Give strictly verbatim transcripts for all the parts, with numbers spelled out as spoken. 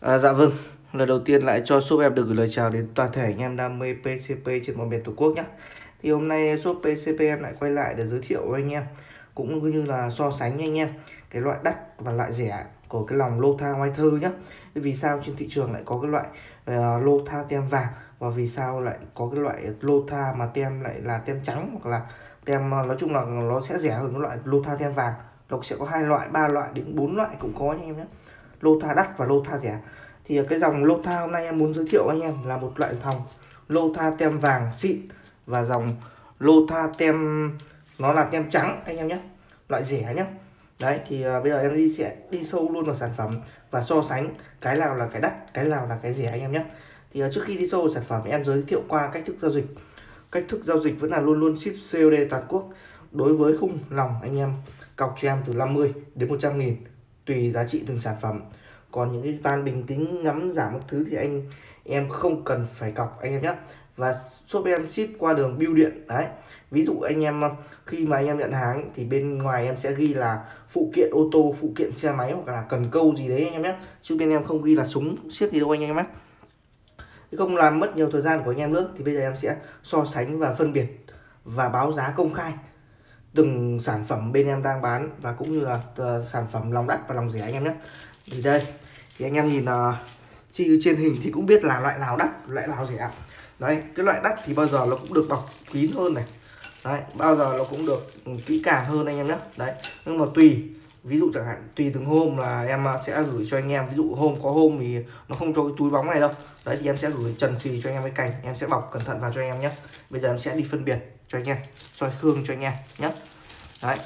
À, dạ vâng, lời đầu tiên lại cho shop em được gửi lời chào đến toàn thể anh em đam mê pê xê pê trên mọi miền tổ quốc nhé. Thì hôm nay shop pê xê pê em lại quay lại để giới thiệu với anh em, cũng như là so sánh anh em cái loại đắt và loại rẻ của cái lòng Lothar ngoại thơ nhé. Vì sao trên thị trường lại có cái loại uh, Lothar tem vàng, và vì sao lại có cái loại Lothar mà tem lại là tem trắng, hoặc là tem nói chung là nó sẽ rẻ hơn cái loại Lothar tem vàng. Nó sẽ có hai loại, ba loại đến bốn loại cũng có anh em nhé. Lothar đắt và Lothar rẻ. Thì cái dòng Lothar hôm nay em muốn giới thiệu anh em là một loại dòng Lothar tem vàng xịn và dòng Lothar tem nó là tem trắng anh em nhé, loại rẻ nhé. Đấy thì uh, bây giờ em đi sẽ đi sâu luôn vào sản phẩm và so sánh cái nào là cái đắt, cái nào là cái rẻ anh em nhé. Thì uh, trước khi đi sâu vào sản phẩm em giới thiệu qua cách thức giao dịch. Cách thức giao dịch vẫn là luôn luôn ship xê ô đê toàn quốc. Đối với khung lòng anh em cọc cho em từ năm mươi đến một trăm nghìn tùy giá trị từng sản phẩm. Còn những cái van bình tĩnh ngắm giảm các thứ thì anh em không cần phải cọc anh em nhé. Và shop em ship qua đường bưu điện. Đấy, ví dụ anh em khi mà anh em nhận hàng thì bên ngoài em sẽ ghi là phụ kiện ô tô, phụ kiện xe máy, hoặc là cần câu gì đấy anh em nhé, chứ bên em không ghi là súng xiết gì đâu anh em nhé. Không làm mất nhiều thời gian của anh em nữa, thì bây giờ em sẽ so sánh và phân biệt và báo giá công khai từng sản phẩm bên em đang bán, và cũng như là sản phẩm lòng đắt và lòng rẻ anh em nhé. Thì đây thì anh em nhìn là chi trên hình thì cũng biết là loại nào đắt, loại nào rẻ. Đấy, cái loại đắt thì bao giờ nó cũng được bọc kín hơn này. Đấy, bao giờ nó cũng được kỹ càng hơn anh em nhé. Đấy, nhưng mà tùy, ví dụ chẳng hạn tùy từng hôm là em sẽ gửi cho anh em, ví dụ hôm có hôm thì nó không cho cái túi bóng này đâu. Đấy thì em sẽ gửi trần xì cho anh em cái cành, em sẽ bọc cẩn thận vào cho anh em nhé. Bây giờ em sẽ đi phân biệt cho anh em, soi gương cho anh em nhé. Đấy.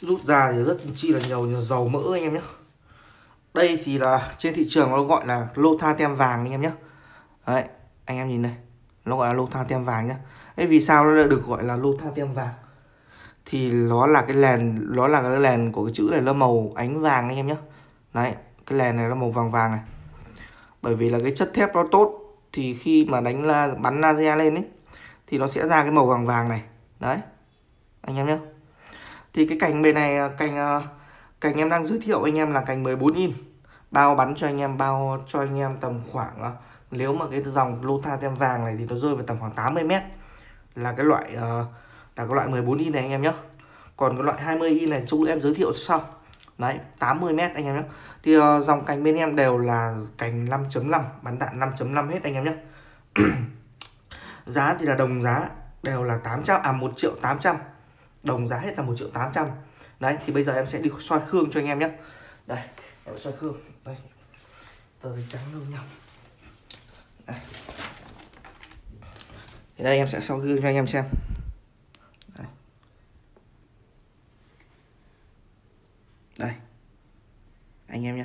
Rút ra thì rất chi là nhiều, nhiều dầu mỡ anh em nhé. Đây thì là trên thị trường nó gọi là Lothar tem vàng anh em nhé. Đấy, anh em nhìn này, nó gọi là Lothar tem vàng nhé. Đấy, vì sao nó được gọi là Lothar tem vàng? Thì nó là cái nền, nó là cái nền của cái chữ này nó màu ánh vàng anh em nhé. Đấy, cái nền này nó màu vàng vàng này. Bởi vì là cái chất thép nó tốt, thì khi mà đánh la, bắn laser lên ấy, thì nó sẽ ra cái màu vàng vàng này. Đấy, anh em nhé. Thì cái cành bên này, cành cành em đang giới thiệu anh em là cành mười bốn inch. Bao bắn cho anh em, bao cho anh em tầm khoảng, nếu mà cái dòng Lothar tem vàng này thì nó rơi vào tầm khoảng tám mươi mét. Là cái loại là cái loại mười bốn inch này anh em nhé. Còn cái loại hai mươi inch này chúng em giới thiệu sau. Đấy, tám mươi mét anh em nhé. Thì dòng cành bên em đều là cành năm chấm năm, bắn đạn năm chấm năm hết anh em nhé. Giá thì là đồng giá, đều là tám trăm, à một triệu tám trăm. Đồng giá hết là một triệu tám trăm. Đấy thì bây giờ em sẽ đi soi khương cho anh em nhé. Đây, em soi khương. Đây. Tờ giấy trắng đâu nhau. Đây. Thì đây em sẽ soi gương cho anh em xem. Đây. Đây. Anh em nhé.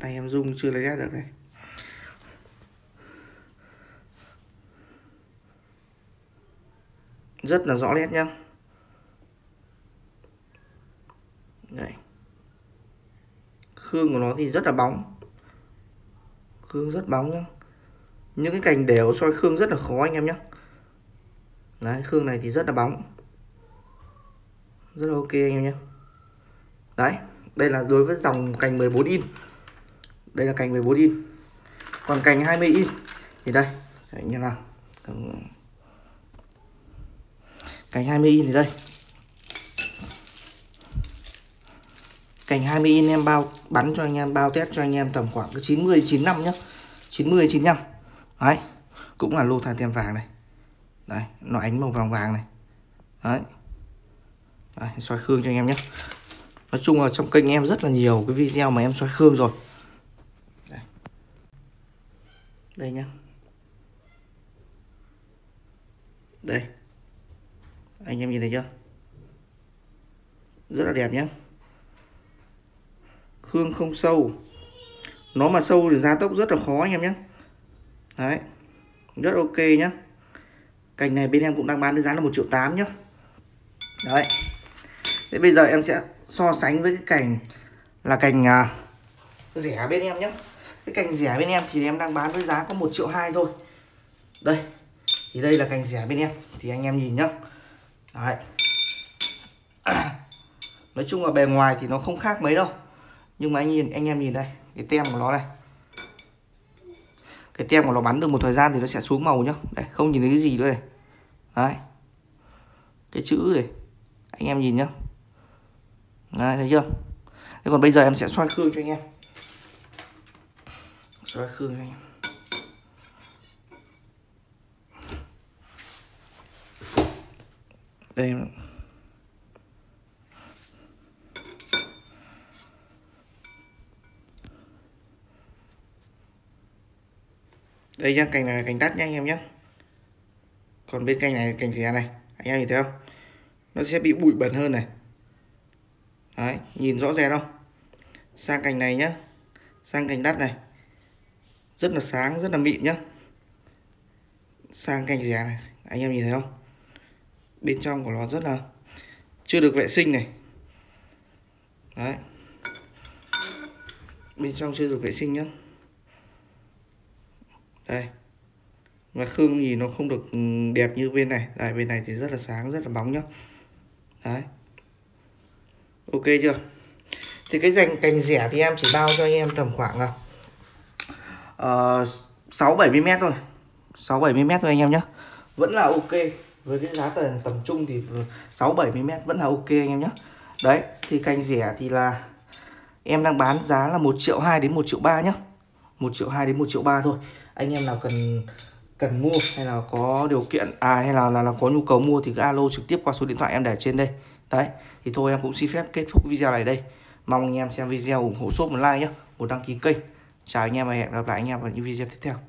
Tay em rung chưa lấy ra được này. Rất là rõ nét nhá. Đây. Khương của nó thì rất là bóng. Khương rất bóng nhá. Những cái cành đều soi khương rất là khó anh em nhá. Đấy, khương này thì rất là bóng. Rất là ok anh em nhá. Đấy, đây là đối với dòng cành mười bốn inch. Đây là cành mười bốn inch. Còn cành hai mươi inch thì đây, đấy, như nào. Cành hai mươi inch thì đây. Cành hai mươi inch em bao bắn cho anh em, bao test cho anh em tầm khoảng cái chín mươi chín mươi lăm nhá. chín mươi chín mươi lăm. Đấy, cũng là Lothar tem vàng này. Đấy, nó ánh màu vàng vàng này. Đấy. Đấy, soi khương cho anh em nhé. Nói chung là trong kênh em rất là nhiều cái video mà em soi khương rồi. Đây. Đây nhá. Đây. Anh em nhìn thấy chưa? Rất là đẹp nhé. Khương không sâu. Nó mà sâu thì ra tốc rất là khó anh em nhé. Đấy. Rất ok nhé. Cành này bên em cũng đang bán với giá là một triệu tám nhé. Đấy. Thế bây giờ em sẽ so sánh với cái cành là cành à, rẻ bên em nhé. Cái cành rẻ bên em thì em đang bán với giá có một triệu hai thôi. Đây. Thì đây là cành rẻ bên em. Thì anh em nhìn nhá. Đấy. Nói chung là bề ngoài thì nó không khác mấy đâu, nhưng mà anh nhìn, anh em nhìn đây, cái tem của nó này, cái tem của nó bắn được một thời gian thì nó sẽ xuống màu nhá. Đấy, không nhìn thấy cái gì nữa này. Đấy, cái chữ này anh em nhìn nhá. Đấy, thấy chưa? Thế còn bây giờ em sẽ soi khương cho anh em, soi khương cho anh em. Đây em, đây nhá, cành này là cành đắt nhá anh em nhé. Còn bên cành này là cành thẻ này, anh em nhìn thấy không? Nó sẽ bị bụi bẩn hơn này. Đấy, nhìn rõ ràng không? Sang cành này nhá, sang cành đắt này, rất là sáng, rất là mịn nhá. Sang cành thẻ này, anh em nhìn thấy không? Bên trong của nó rất là chưa được vệ sinh này. Đấy, bên trong chưa được vệ sinh nhá. Đây, mà khương thì nó không được đẹp như bên này. Đấy, bên này thì rất là sáng, rất là bóng nhá. Đấy, ok chưa? Thì cái dành cành rẻ thì em chỉ bao cho anh em tầm khoảng sáu bảy mươi mét thôi, sáu bảy mươi mét thôi anh em nhé. Vẫn là ok, với cái giá tầm, tầm trung thì sáu bảy mươi mét vẫn là ok anh em nhé. Đấy, thì cành rẻ thì là em đang bán giá là một triệu hai đến một triệu ba nhé, một triệu hai đến một triệu ba thôi. Anh em nào cần cần mua hay là có điều kiện à hay là là, là có nhu cầu mua thì cứ alo trực tiếp qua số điện thoại em để trên đây. Đấy, thì thôi em cũng xin phép kết thúc video này đây. Mong anh em xem video ủng hộ shop một like nhé, một đăng ký kênh. Chào anh em và hẹn gặp lại anh em vào những video tiếp theo.